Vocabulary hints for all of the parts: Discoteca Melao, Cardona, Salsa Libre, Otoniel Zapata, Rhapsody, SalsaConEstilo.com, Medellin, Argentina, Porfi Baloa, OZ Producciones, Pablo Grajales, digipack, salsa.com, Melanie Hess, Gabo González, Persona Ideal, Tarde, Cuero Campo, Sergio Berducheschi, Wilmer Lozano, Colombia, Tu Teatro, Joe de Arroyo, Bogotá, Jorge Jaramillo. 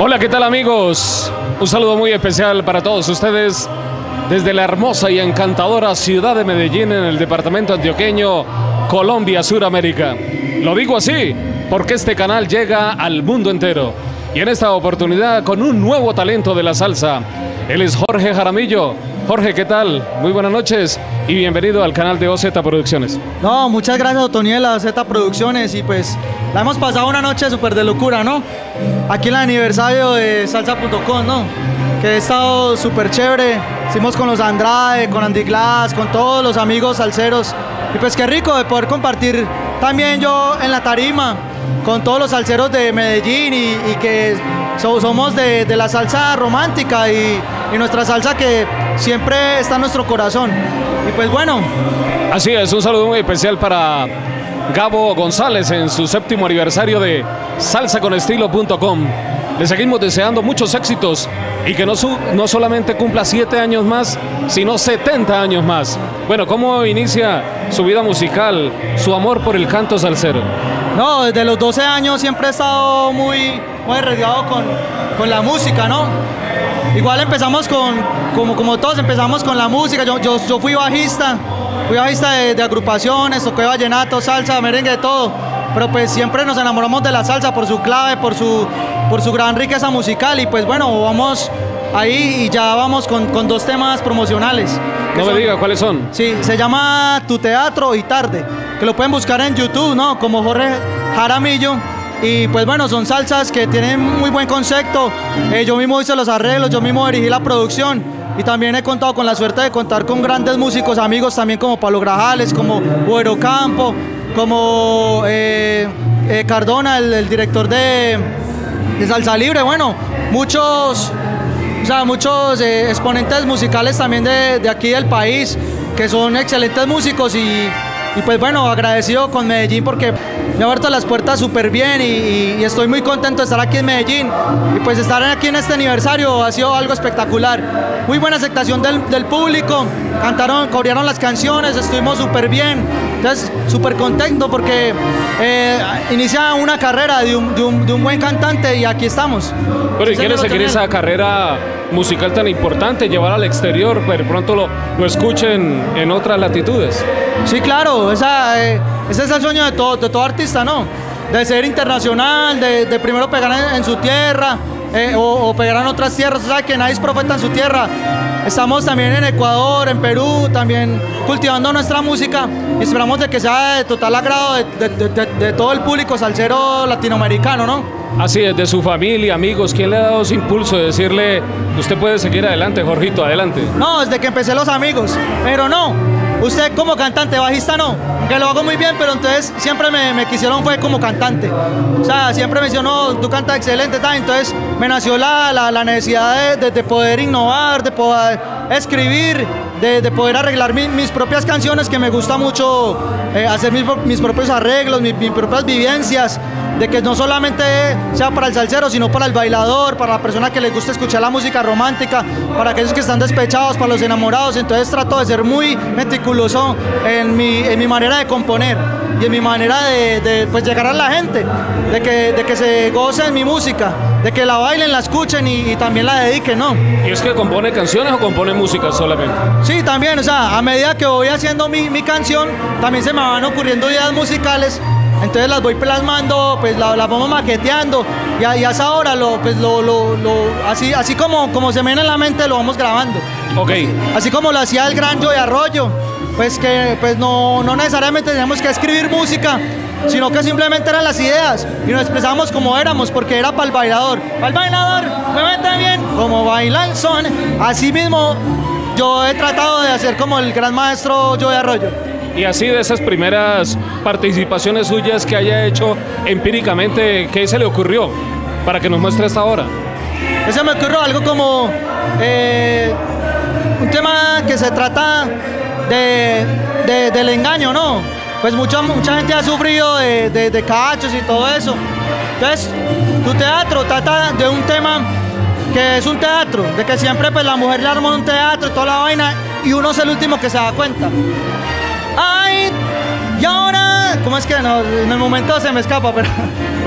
Hola, ¿qué tal, amigos? Un saludo muy especial para todos ustedes desde la hermosa y encantadora ciudad de Medellín, en el departamento antioqueño, Colombia, Suramérica. Lo digo así porque este canal llega al mundo entero. Y en esta oportunidad con un nuevo talento de la salsa. Él es Jorge Jaramillo. Jorge, ¿qué tal? Muy buenas noches y bienvenido al canal de OZ Producciones. No, muchas gracias, Otoniel, a OZ Producciones. Y pues la hemos pasado una noche súper de locura, ¿no? Aquí en el aniversario de salsa.com, ¿no? Que ha estado súper chévere. Hicimos con los Andrade, con Andy Glass, con todos los amigos salseros. Y pues qué rico de poder compartir también yo en la tarima con todos los salseros de Medellín y que somos de la salsa romántica y nuestra salsa que siempre está en nuestro corazón. Y pues bueno. Así es, un saludo muy especial para Gabo González en su 7º aniversario de SalsaConEstilo.com. Le seguimos deseando muchos éxitos y que no solamente cumpla 7 años más, sino 70 años más. Bueno, ¿cómo inicia su vida musical, su amor por el canto salsero? No, desde los 12 años siempre he estado muy rodeado con la música, ¿no? Igual empezamos como todos empezamos con la música. Yo fui bajista de agrupaciones, toqué vallenato, salsa, merengue, de todo. Pero pues siempre nos enamoramos de la salsa por su clave, por su gran riqueza musical. Y pues bueno, vamos ahí y ya vamos con 2 temas promocionales. No me diga, ¿cuáles son? Sí, se llama Tu Teatro y Tarde, que lo pueden buscar en YouTube, ¿no? Como Jorge Jaramillo. Y pues bueno, son salsas que tienen muy buen concepto. Yo mismo hice los arreglos, yo mismo dirigí la producción y también he contado con la suerte de contar con grandes músicos amigos también, como Pablo Grajales, como Cuero Campo, como Cardona, el director de Salsa Libre. Bueno, muchos exponentes musicales también de aquí del país, que son excelentes músicos. Y pues bueno, agradecido con Medellín porque me ha abierto las puertas súper bien y estoy muy contento de estar aquí en Medellín. Y pues estar aquí en este aniversario ha sido algo espectacular. Muy buena aceptación del público, corearon las canciones, estuvimos súper bien. Entonces, súper contento porque inicia una carrera de un buen cantante y aquí estamos. Pero ¿y quiere seguir esa carrera musical tan importante, llevar al exterior, pero pronto lo escuchen en otras latitudes? Sí, claro, ese es el sueño de todo artista, ¿no? De ser internacional, de primero pegar en su tierra o pegar en otras tierras. O sea, que nadie es profeta en su tierra. Estamos también en Ecuador, en Perú, también cultivando nuestra música y esperamos de que sea de total agrado de todo el público salsero latinoamericano, ¿no? Así es, de su familia, amigos. ¿Quién le ha dado ese impulso de decirle, usted puede seguir adelante, Jorgito, adelante? No, desde que empecé los amigos, pero no, usted como cantante, bajista no, que lo hago muy bien, pero entonces siempre me quisieron fue como cantante. O sea, siempre me dijeron, no, tú cantas excelente, tal. Entonces me nació la necesidad de poder innovar, de poder escribir, de poder arreglar mis propias canciones, que me gusta mucho hacer mis propios arreglos, mis propias vivencias, de que no solamente sea para el salsero, sino para el bailador, para la persona que le gusta escuchar la música romántica, para aquellos que están despechados, para los enamorados. Entonces trato de ser muy meticuloso en mi manera de componer y en mi manera de pues llegar a la gente, de que se gocen mi música, de que la bailen, la escuchen y también la dediquen, ¿no? ¿Y es que compone canciones o compone música solamente? Sí, también, o sea, a medida que voy haciendo mi canción, también se me van ocurriendo ideas musicales. Entonces las voy plasmando, pues las vamos maqueteando y a esa hora así como se me viene en la mente lo vamos grabando. Ok. Así como lo hacía el gran Joe de Arroyo, pues que pues no necesariamente teníamos que escribir música, sino que simplemente eran las ideas y nos expresamos como éramos, porque era para el bailador. Para el bailador, me meten bien, como bailan son. Así mismo yo he tratado de hacer como el gran maestro Joe de Arroyo. Y así, de esas primeras participaciones suyas que haya hecho empíricamente, ¿qué se le ocurrió para que nos muestre hasta ahora? Se me ocurrió algo como un tema que se trata del engaño, ¿no? Pues mucha gente ha sufrido de cachos y todo eso. Entonces, Tu Teatro trata de un tema que es un teatro, de que siempre pues la mujer le arma un teatro y toda la vaina, y uno es el último que se da cuenta. Ay, y ahora, ¿cómo es que no? En el momento se me escapa, pero...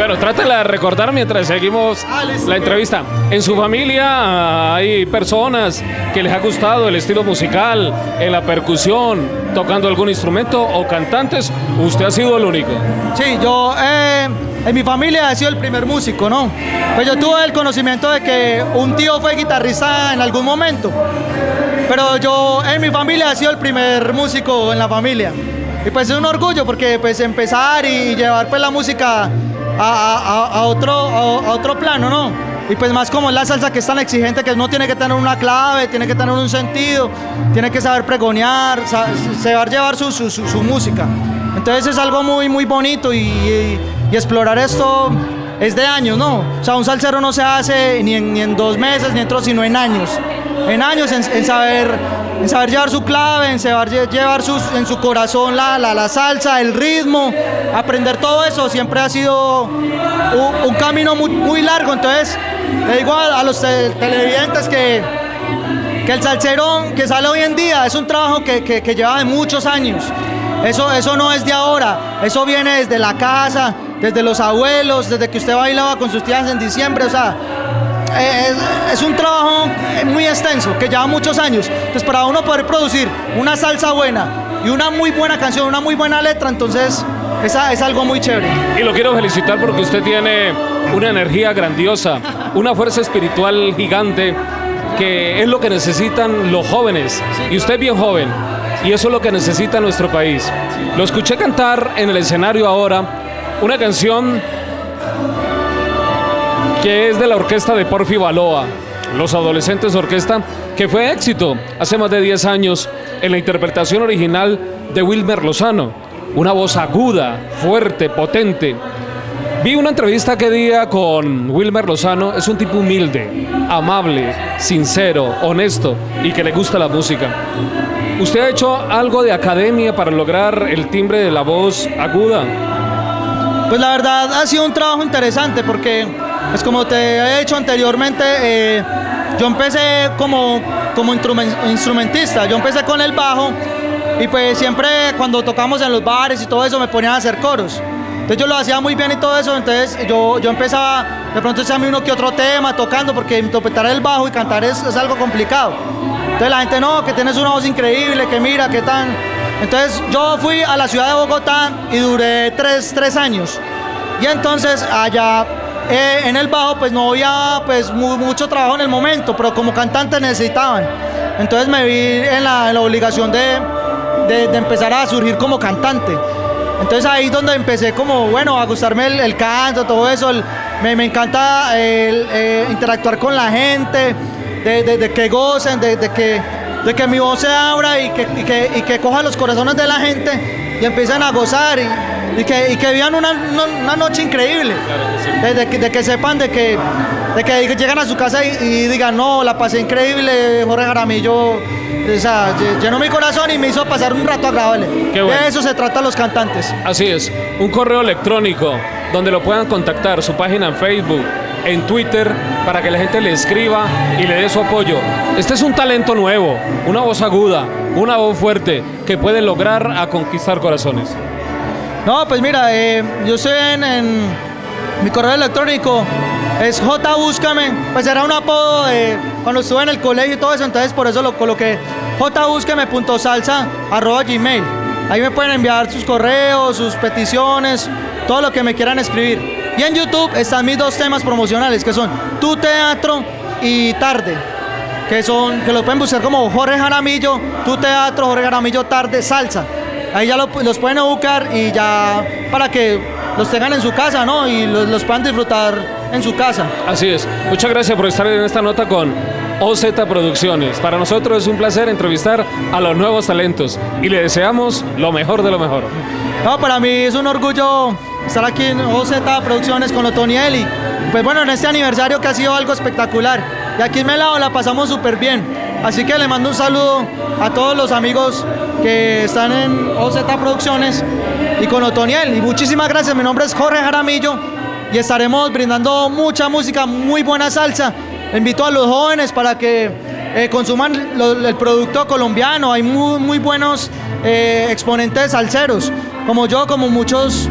Bueno, trátela de recordar mientras seguimos la entrevista. ¿En su familia hay personas que les ha gustado el estilo musical, en la percusión, tocando algún instrumento o cantantes? ¿Usted ha sido el único? Sí, yo en mi familia he sido el primer músico, ¿no? Pues yo tuve el conocimiento de que un tío fue guitarrista en algún momento, pero yo en mi familia he sido el primer músico en la familia. Y pues es un orgullo porque pues empezar y llevar pues la música a otro plano, ¿no? Y pues más como es la salsa, que es tan exigente, que uno tiene que tener una clave, tiene que tener un sentido, tiene que saber pregonear, saber llevar su música. Entonces es algo muy, muy bonito y explorar esto es de años, ¿no? O sea, un salsero no se hace ni en 2 meses, ni en otros, sino en años. En años, en saber llevar su clave, en saber llevar en su corazón la salsa, el ritmo, aprender todo eso siempre ha sido un camino muy, muy largo. Entonces le digo a los televidentes que el salserón que sale hoy en día es un trabajo que lleva de muchos años. Eso no es de ahora, eso viene desde la casa, desde los abuelos, desde que usted bailaba con sus tías en diciembre. O sea, es un trabajo muy extenso, que lleva muchos años. Entonces, para uno poder producir una salsa buena y una muy buena canción, una muy buena letra, entonces esa es algo muy chévere. Y lo quiero felicitar porque usted tiene una energía grandiosa, una fuerza espiritual gigante, que es lo que necesitan los jóvenes. Y usted es bien joven, y eso es lo que necesita nuestro país. Lo escuché cantar en el escenario ahora, una canción que es de la orquesta de Porfi Baloa, Los Adolescentes Orquesta, que fue éxito hace más de 10 años en la interpretación original de Wilmer Lozano. Una voz aguda, fuerte, potente. Vi una entrevista aquel día con Wilmer Lozano. Es un tipo humilde, amable, sincero, honesto y que le gusta la música. ¿Usted ha hecho algo de academia para lograr el timbre de la voz aguda? Pues la verdad ha sido un trabajo interesante porque... Pues como te he dicho anteriormente, yo empecé como instrumentista, yo empecé con el bajo y pues siempre cuando tocamos en los bares y todo eso me ponían a hacer coros. Entonces yo lo hacía muy bien y todo eso, entonces yo empezaba, de pronto echarme uno que otro tema tocando, porque interpretar el bajo y cantar es algo complicado. Entonces la gente, no, que tienes una voz increíble, que mira, que tan... Entonces yo fui a la ciudad de Bogotá y duré tres años y entonces allá... en el bajo pues no había pues mucho trabajo en el momento, pero como cantante necesitaban. Entonces me vi en la obligación de empezar a surgir como cantante. Entonces ahí es donde empecé como, bueno, a gustarme el canto, todo eso. Me encanta interactuar con la gente, de que gocen, de que mi voz se abra y que coja los corazones de la gente y empiezan a gozar. Y que vivan una noche increíble, de que sepan de que llegan a su casa y digan, no, la pasé increíble, Jorge Jaramillo, o sea, llenó mi corazón y me hizo pasar un rato agradable. Bueno. De eso se trata los cantantes. Así es, un correo electrónico donde lo puedan contactar, su página en Facebook, en Twitter, para que la gente le escriba y le dé su apoyo. Este es un talento nuevo, una voz aguda, una voz fuerte, que puede lograr a conquistar corazones. No, pues mira, yo estoy en mi correo electrónico, es jbúscame, pues era un apodo de cuando estuve en el colegio y todo eso, entonces por eso lo coloqué, jbúscame.salsa@gmail. Ahí me pueden enviar sus correos, sus peticiones, todo lo que me quieran escribir. Y en YouTube están mis 2 temas promocionales, que son Tu Teatro y Tarde, que los pueden buscar como Jorge Jaramillo, Tu Teatro, Jorge Jaramillo, Tarde, Salsa. Ahí ya los pueden buscar y ya para que los tengan en su casa, ¿no? Y los puedan disfrutar en su casa. Así es. Muchas gracias por estar en esta nota con OZ Producciones. Para nosotros es un placer entrevistar a los nuevos talentos y le deseamos lo mejor de lo mejor. No, para mí es un orgullo estar aquí en OZ Producciones con Otoniel y pues bueno, en este aniversario que ha sido algo espectacular. Y aquí en Melao la pasamos súper bien. Así que le mando un saludo a todos los amigos que están en OZ Producciones y con Otoniel. Y muchísimas gracias, mi nombre es Jorge Jaramillo y estaremos brindando mucha música, muy buena salsa. Invito a los jóvenes para que consuman el producto colombiano. Hay muy buenos exponentes salseros, como yo, como muchos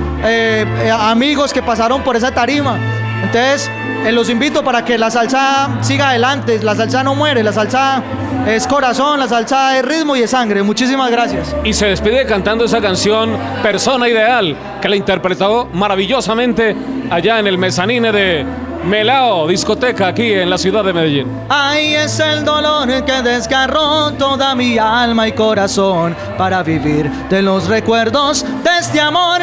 amigos que pasaron por esa tarima. Entonces, los invito para que la salsa siga adelante, la salsa no muere, la salsa es corazón, la salsa es ritmo y es sangre. Muchísimas gracias. Y se despide cantando esa canción Persona Ideal, que la interpretó maravillosamente allá en el mezanine de Melao, discoteca aquí en la ciudad de Medellín. Ahí es el dolor que desgarró toda mi alma y corazón para vivir de los recuerdos de este amor.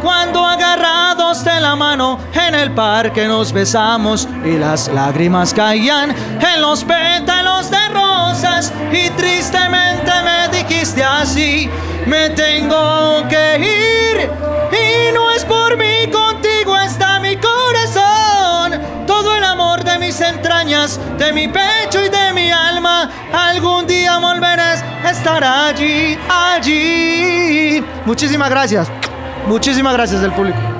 Cuando agarrados de la mano en el parque nos besamos y las lágrimas caían en los pétalos de rosas y tristemente me dijiste así: me tengo que ir y no es por mí, contigo está mi corazón, todo el amor de mis entrañas, de mi pecho y de mi alma, algún día volverás a estar allí, allí. Muchísimas gracias. Muchísimas gracias al público.